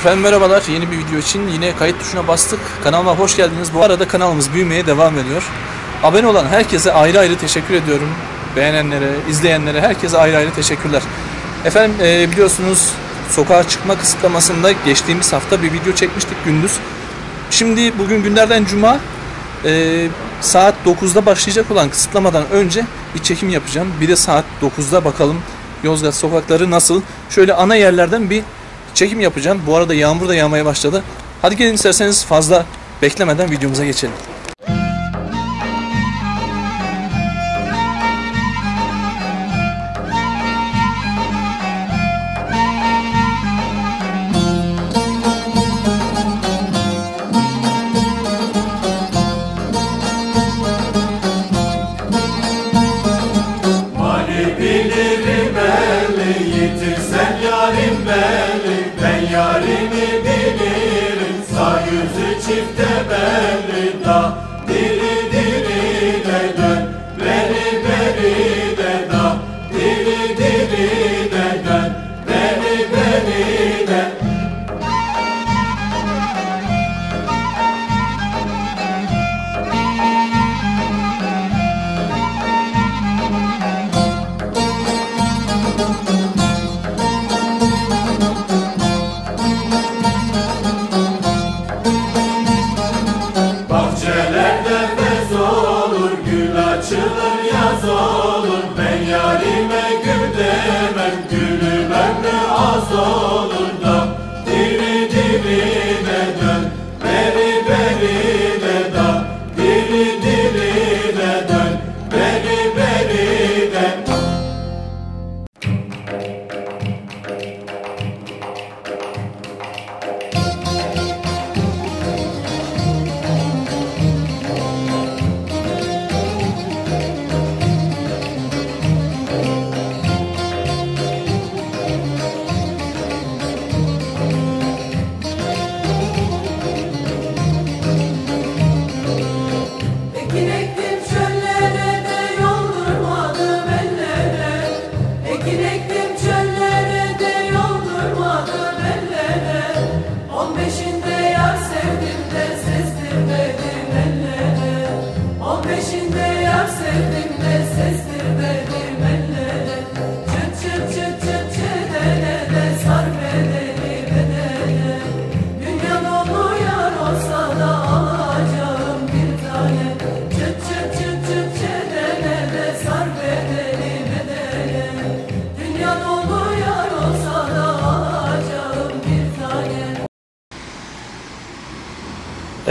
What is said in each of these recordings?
Efendim merhabalar, yeni bir video için yine kayıt tuşuna bastık. Kanalıma hoş geldiniz. Bu arada kanalımız büyümeye devam ediyor. Abone olan herkese ayrı ayrı teşekkür ediyorum. Beğenenlere, izleyenlere, herkese ayrı ayrı teşekkürler. Efendim biliyorsunuz sokağa çıkma kısıtlamasında geçtiğimiz hafta bir video çekmiştik gündüz. Şimdi bugün günlerden cuma, saat 9'da başlayacak olan kısıtlamadan önce bir çekim yapacağım. Bir de saat 9'da bakalım Yozgat sokakları nasıl? Şöyle ana yerlerden bir çekim yapacağım. Bu arada yağmur da yağmaya başladı. Hadi gelin isterseniz fazla beklemeden videomuza geçelim. Çifte belli da, diri diri de dön, beri beri de da, diri diri de dön, beri beri de.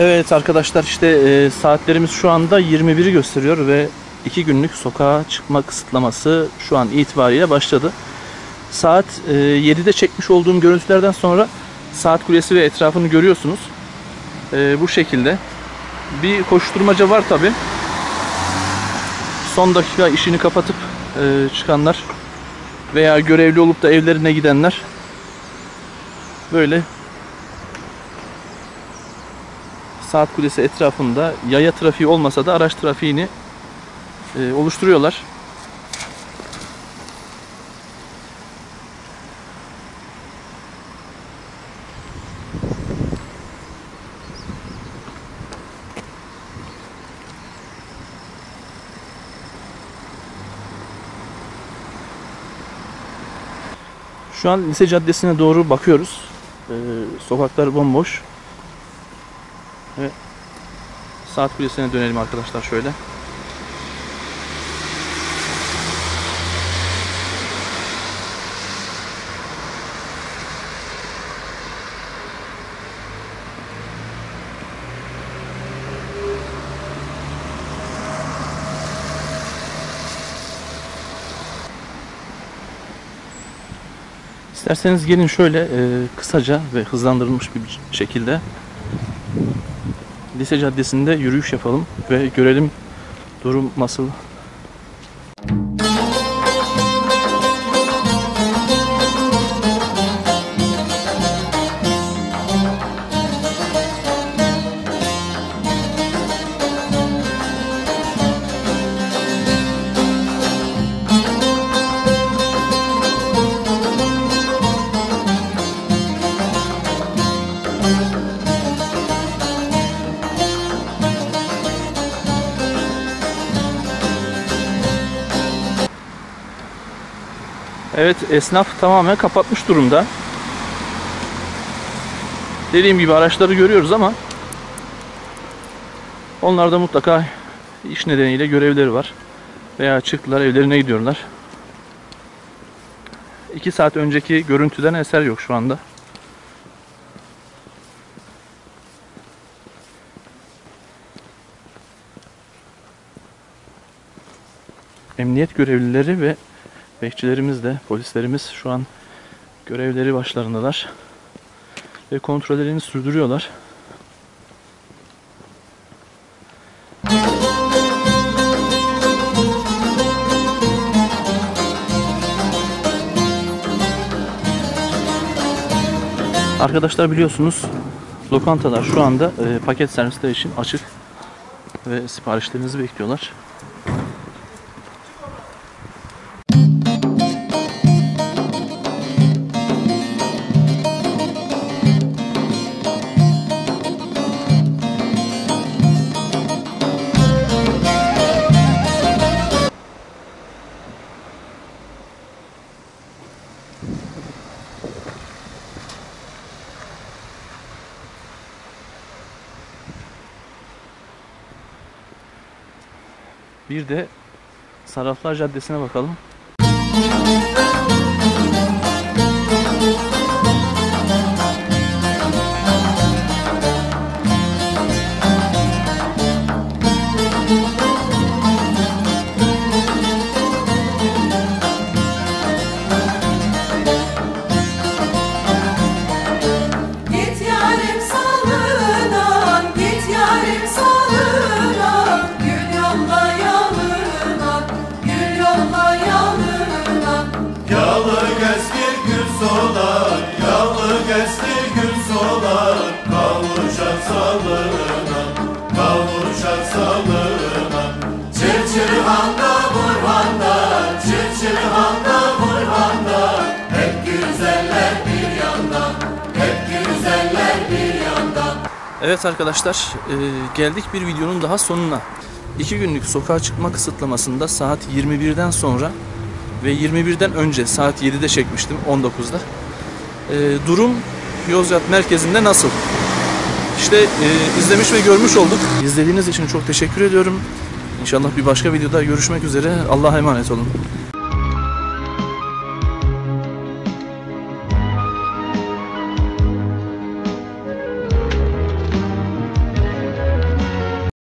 Evet arkadaşlar, işte saatlerimiz şu anda 21'i gösteriyor ve 2 günlük sokağa çıkma kısıtlaması şu an itibariyle başladı. Saat 7'de çekmiş olduğum görüntülerden sonra saat kulesi ve etrafını görüyorsunuz. Bu şekilde. Bir koşturmaca var tabi. Son dakika işini kapatıp çıkanlar veya görevli olup da evlerine gidenler böyle saat kulesi etrafında yaya trafiği olmasa da araç trafiğini oluşturuyorlar. Şu an Lise Caddesi'ne doğru bakıyoruz. Sokaklar bomboş. Evet. Saat kulesine dönelim arkadaşlar şöyle. İsterseniz gelin şöyle kısaca ve hızlandırılmış bir şekilde Lise Caddesi'nde yürüyüş yapalım ve görelim durum nasıl. Evet, esnaf tamamen kapatmış durumda. Dediğim gibi araçları görüyoruz ama onlar da mutlaka iş nedeniyle görevleri var. Veya çıktılar, evlerine gidiyorlar. 2 saat önceki görüntüden eser yok şu anda. Emniyet görevlileri ve bekçilerimiz de, polislerimiz şu an görevleri başlarındalar. Ve kontrollerini sürdürüyorlar. Arkadaşlar biliyorsunuz lokantalar şu anda paket servisler için açık ve siparişlerinizi bekliyorlar. Bir de Saraflar Caddesi'ne bakalım. Evet arkadaşlar, geldik bir videonun daha sonuna. 2 günlük sokağa çıkma kısıtlamasında saat 21'den sonra ve 21'den önce saat 7'de çekmiştim, 19'da. Durum Yozgat merkezinde nasıl? İşte izlemiş ve görmüş olduk. İzlediğiniz için çok teşekkür ediyorum. İnşallah bir başka videoda görüşmek üzere. Allah'a emanet olun.